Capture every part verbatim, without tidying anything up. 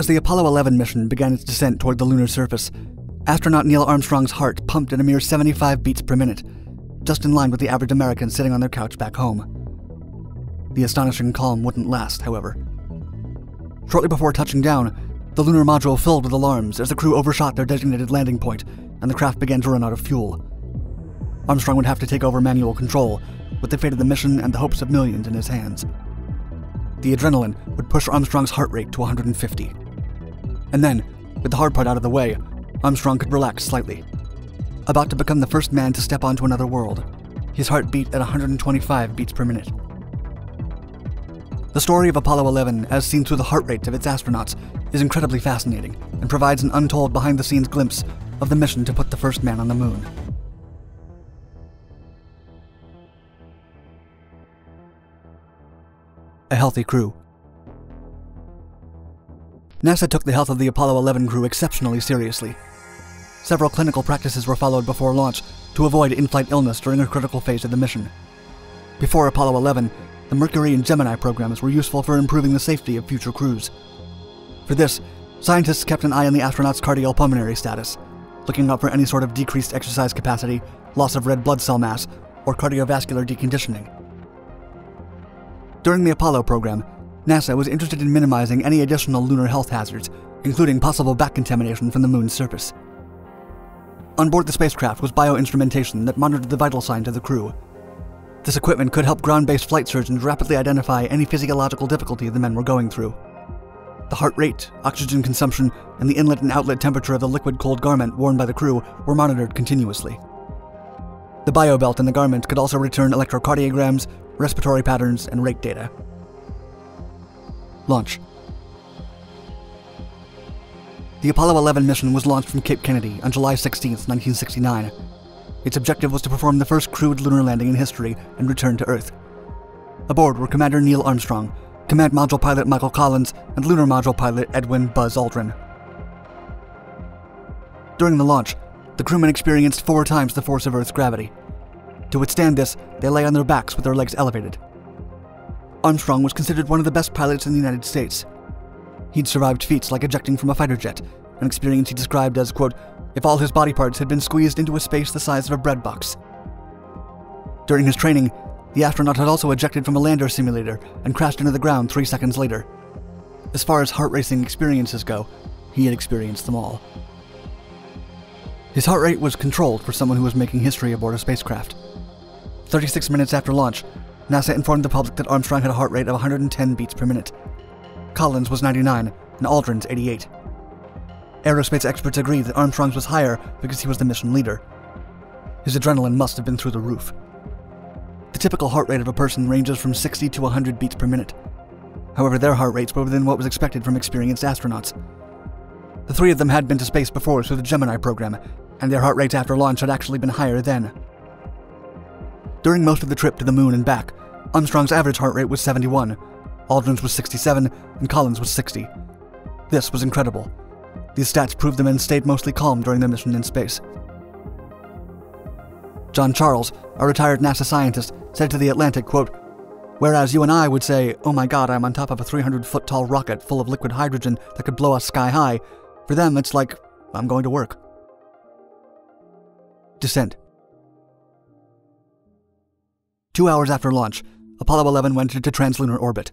As the Apollo eleven mission began its descent toward the lunar surface, astronaut Neil Armstrong's heart pumped at a mere seventy-five beats per minute, just in line with the average American sitting on their couch back home. The astonishing calm wouldn't last, however. Shortly before touching down, the lunar module filled with alarms as the crew overshot their designated landing point and the craft began to run out of fuel. Armstrong would have to take over manual control, with the fate of the mission and the hopes of millions in his hands. The adrenaline would push Armstrong's heart rate to one hundred fifty. And then, with the hard part out of the way, Armstrong could relax slightly. About to become the first man to step onto another world, his heart beat at one hundred twenty-five beats per minute. The story of Apollo eleven, as seen through the heart rates of its astronauts, is incredibly fascinating and provides an untold behind-the-scenes glimpse of the mission to put the first man on the moon. A healthy crew. NASA took the health of the Apollo eleven crew exceptionally seriously. Several clinical practices were followed before launch to avoid in-flight illness during a critical phase of the mission. Before Apollo eleven, the Mercury and Gemini programs were useful for improving the safety of future crews. For this, scientists kept an eye on the astronauts' cardiopulmonary status, looking out for any sort of decreased exercise capacity, loss of red blood cell mass, or cardiovascular deconditioning. During the Apollo program, NASA was interested in minimizing any additional lunar health hazards, including possible back contamination from the moon's surface. On board the spacecraft was bioinstrumentation that monitored the vital signs of the crew. This equipment could help ground-based flight surgeons rapidly identify any physiological difficulty the men were going through. The heart rate, oxygen consumption, and the inlet and outlet temperature of the liquid-cooled garment worn by the crew were monitored continuously. The biobelt in the garment could also return electrocardiograms, respiratory patterns, and rate data. Launch. The Apollo eleven mission was launched from Cape Kennedy on July sixteenth, nineteen sixty-nine. Its objective was to perform the first crewed lunar landing in history and return to Earth. Aboard were Commander Neil Armstrong, Command Module Pilot Michael Collins, and Lunar Module Pilot Edwin Buzz Aldrin. During the launch, the crewmen experienced four times the force of Earth's gravity. To withstand this, they lay on their backs with their legs elevated. Armstrong was considered one of the best pilots in the United States. He'd survived feats like ejecting from a fighter jet, an experience he described as, quote, if all his body parts had been squeezed into a space the size of a bread box. During his training, the astronaut had also ejected from a lander simulator and crashed into the ground three seconds later. As far as heart-racing experiences go, he had experienced them all. His heart rate was controlled for someone who was making history aboard a spacecraft. thirty-six minutes after launch, NASA informed the public that Armstrong had a heart rate of one hundred ten beats per minute. Collins was ninety-nine, and Aldrin's eighty-eight. Aerospace experts agreed that Armstrong's was higher because he was the mission leader. His adrenaline must have been through the roof. The typical heart rate of a person ranges from sixty to one hundred beats per minute. However, their heart rates were within what was expected from experienced astronauts. The three of them had been to space before through the Gemini program, and their heart rates after launch had actually been higher then. During most of the trip to the moon and back, Armstrong's average heart rate was seventy-one, Aldrin's was sixty-seven, and Collins was sixty. This was incredible. These stats proved the men stayed mostly calm during their mission in space. John Charles, a retired NASA scientist, said to The Atlantic, quote, whereas you and I would say, oh my god, I'm on top of a three hundred foot tall rocket full of liquid hydrogen that could blow us sky high, for them it's like, I'm going to work. Descent. Two hours after launch, Apollo eleven went into translunar orbit.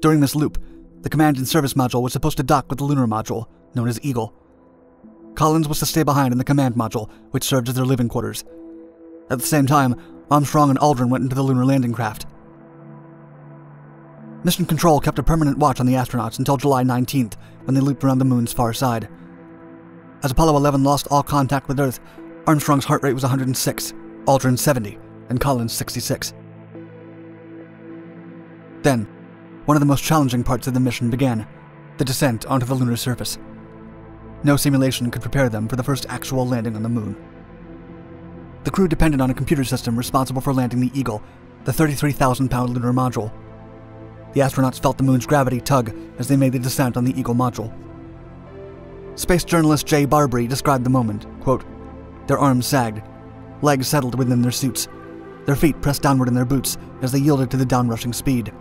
During this loop, the command and service module was supposed to dock with the lunar module, known as Eagle. Collins was to stay behind in the command module, which served as their living quarters. At the same time, Armstrong and Aldrin went into the lunar landing craft. Mission Control kept a permanent watch on the astronauts until July nineteenth, when they looped around the moon's far side. As Apollo eleven lost all contact with Earth, Armstrong's heart rate was one hundred six, Aldrin's seventy, and Collins sixty-six. Then, one of the most challenging parts of the mission began, the descent onto the lunar surface. No simulation could prepare them for the first actual landing on the moon. The crew depended on a computer system responsible for landing the Eagle, the thirty-three thousand pound lunar module. The astronauts felt the moon's gravity tug as they made the descent on the Eagle module. Space journalist Jay Barbary described the moment, quote, their arms sagged, legs settled within their suits, their feet pressed downward in their boots as they yielded to the downrushing speed.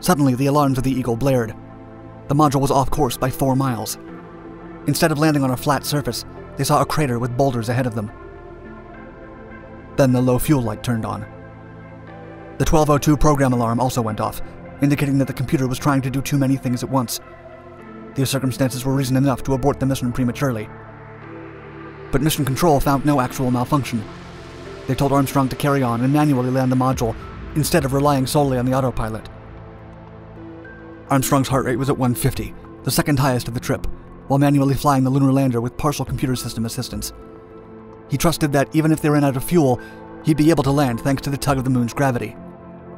Suddenly, the alarms of the Eagle blared. the module was off course by four miles. Instead of landing on a flat surface, they saw a crater with boulders ahead of them. Then the low fuel light turned on. The twelve oh two program alarm also went off, indicating that the computer was trying to do too many things at once. These circumstances were reason enough to abort the mission prematurely. But Mission Control found no actual malfunction. They told Armstrong to carry on and manually land the module, instead of relying solely on the autopilot. Armstrong's heart rate was at one fifty, the second highest of the trip, while manually flying the lunar lander with partial computer system assistance. He trusted that even if they ran out of fuel, he'd be able to land thanks to the tug of the moon's gravity.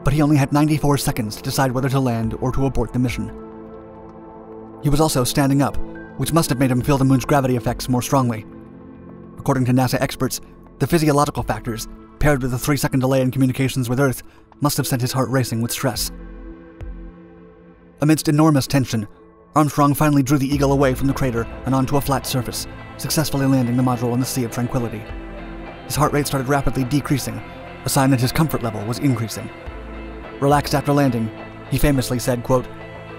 But he only had ninety-four seconds to decide whether to land or to abort the mission. He was also standing up, which must have made him feel the moon's gravity effects more strongly. According to NASA experts, the physiological factors, paired with a three-second delay in communications with Earth, must have sent his heart racing with stress. Amidst enormous tension, Armstrong finally drew the Eagle away from the crater and onto a flat surface, successfully landing the module in the Sea of Tranquility. His heart rate started rapidly decreasing, a sign that his comfort level was increasing. Relaxed after landing, he famously said, quote,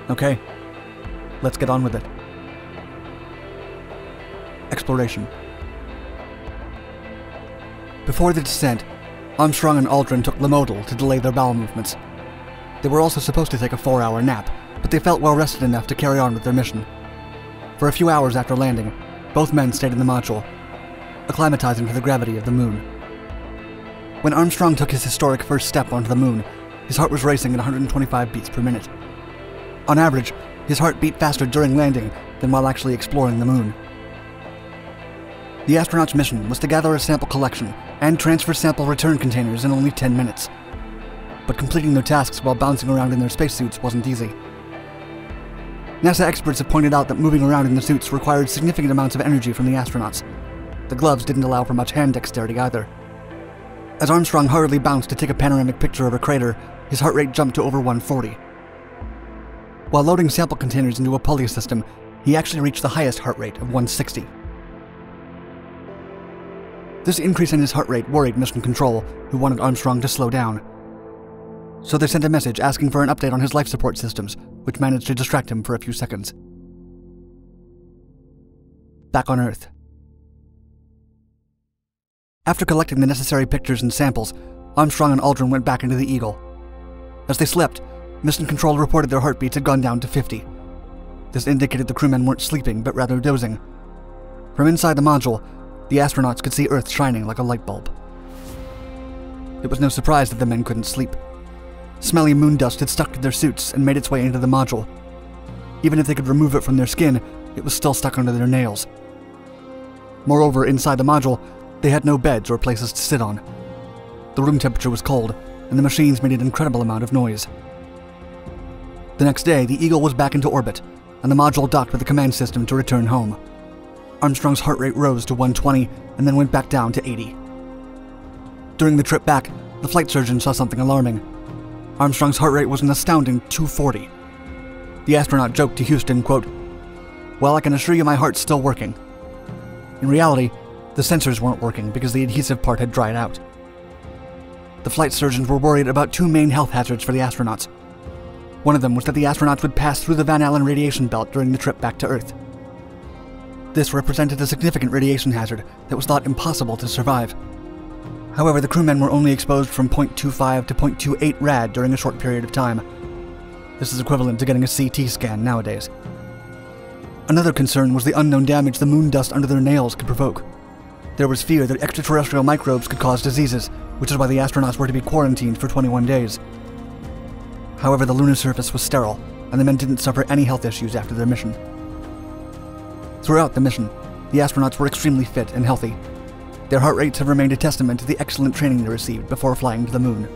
"Okay, let's get on with it." Exploration. Before the descent, Armstrong and Aldrin took Lomotil to delay their bowel movements. They were also supposed to take a four-hour nap, but they felt well rested enough to carry on with their mission. For a few hours after landing, both men stayed in the module, acclimatizing to the gravity of the moon. When Armstrong took his historic first step onto the moon, his heart was racing at one hundred twenty-five beats per minute. On average, his heart beat faster during landing than while actually exploring the moon. The astronauts' mission was to gather a sample collection and transfer sample return containers in only ten minutes. But completing their tasks while bouncing around in their spacesuits wasn't easy. NASA experts have pointed out that moving around in the suits required significant amounts of energy from the astronauts. The gloves didn't allow for much hand dexterity either. As Armstrong hurriedly bounced to take a panoramic picture of a crater, his heart rate jumped to over one forty. While loading sample containers into a pulley system, he actually reached the highest heart rate of one sixty. This increase in his heart rate worried Mission Control, who wanted Armstrong to slow down. So they sent a message asking for an update on his life support systems, which managed to distract him for a few seconds. Back on Earth. After collecting the necessary pictures and samples, Armstrong and Aldrin went back into the Eagle. As they slept, Mission Control reported their heartbeats had gone down to fifty. This indicated the crewmen weren't sleeping, but rather dozing. From inside the module, the astronauts could see Earth shining like a light bulb. It was no surprise that the men couldn't sleep. Smelly moon dust had stuck to their suits and made its way into the module. Even if they could remove it from their skin, it was still stuck under their nails. Moreover, inside the module, they had no beds or places to sit on. The room temperature was cold, and the machines made an incredible amount of noise. The next day, the Eagle was back into orbit, and the module docked with the command system to return home. Armstrong's heart rate rose to one twenty and then went back down to eighty. During the trip back, the flight surgeon saw something alarming. Armstrong's heart rate was an astounding two forty. The astronaut joked to Houston, quote, "Well, I can assure you my heart's still working." In reality, the sensors weren't working because the adhesive part had dried out. The flight surgeons were worried about two main health hazards for the astronauts. One of them was that the astronauts would pass through the Van Allen radiation belt during the trip back to Earth. This represented a significant radiation hazard that was thought impossible to survive. However, the crewmen were only exposed from zero point two five to zero point two eight rad during a short period of time. This is equivalent to getting a C T scan nowadays. Another concern was the unknown damage the moon dust under their nails could provoke. There was fear that extraterrestrial microbes could cause diseases, which is why the astronauts were to be quarantined for twenty-one days. However, the lunar surface was sterile, and the men didn't suffer any health issues after their mission. Throughout the mission, the astronauts were extremely fit and healthy. Their heart rates have remained a testament to the excellent training they received before flying to the moon.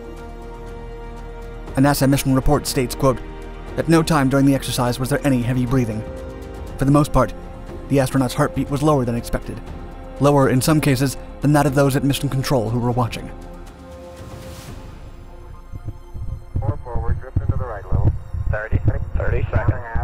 A NASA mission report states, quote, "At no time during the exercise was there any heavy breathing." For the most part, the astronauts' heartbeat was lower than expected, lower in some cases than that of those at Mission Control who were watching. Four forward, drift into the right a little. thirty, thirty seconds.